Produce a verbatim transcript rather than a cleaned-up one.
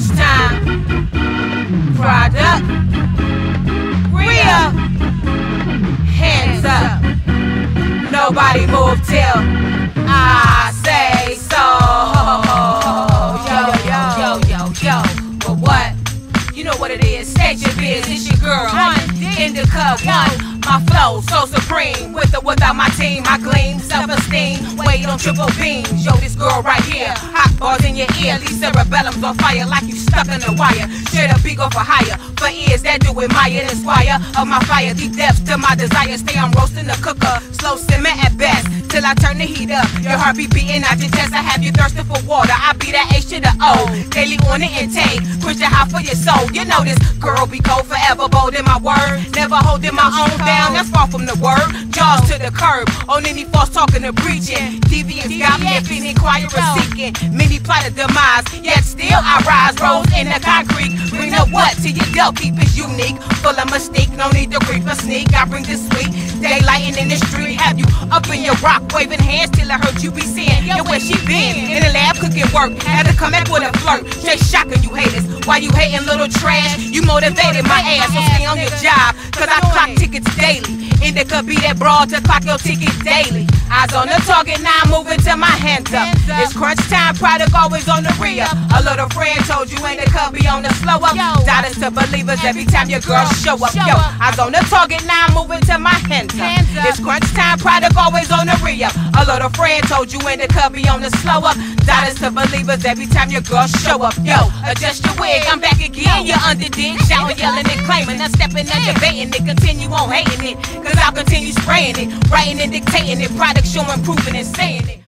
lunchtime. Product. Real. Hands up. Nobody move till I say so. Yo, yo, yo, yo, yo. But what? You know what it is. State your biz. It's your girl. Indica one. My flow so supreme, with or without my team, I gleam, self-esteem, weight on triple beams. Yo, this girl right here, hot balls in your ear, leave cerebellums on fire like you stuck in the wire. Straight up ego for hire, for ears that do admire, inspire of my fire, deep depths to my desire. Stay, I'm roasting the cooker, slow simmer at best, till I turn the heat up. Your heart be beating out your chest, I have you thirsting for water. I be that H to the O, daily on the intake, push your high for your soul. You know this girl be cold, forever bold in my word, never holding my own down. That's far from the word. Jaws to the curb on any false talking and preaching. Deviants got me feeling quiet or seeking. Many plot a demise, yet still I rise. Rose in the concrete. Bring up what to your dough, keep it unique. Full of mystique, no need to creep or sneak. I bring this sweet daylight in the industry. Have you up in your rock, waving hands till I hurt you be seeing. Yo, where she been? In the lab cooking work. Had to come back with a flirt. Straight shocking you haters. Why you hating little trash? You motivated my ass, so stay on your job. Cause I clock tickets down daily. Indica be that broad to clock your ticket daily. Eyes on the target, now I'm moving to my hands up. hands up. It's crunch time, product always on the rear. A little friend told you Indica be on the slow up. Doubters to believers every time your girls show up. Yo, eyes on the target, now I'm moving to my hands up. hands up. It's crunch time, product always on the rear. A little friend told you Indica be on the slow up. Doubters to believers every time your girls show up. Yo, adjust your wig, I'm back again. You're under dig, shouting, yelling, and claiming. I'm stepping and debating it, continue on hating it. Cause I'll continue spraying it, writing and dictating it, products showing, proving and saying it.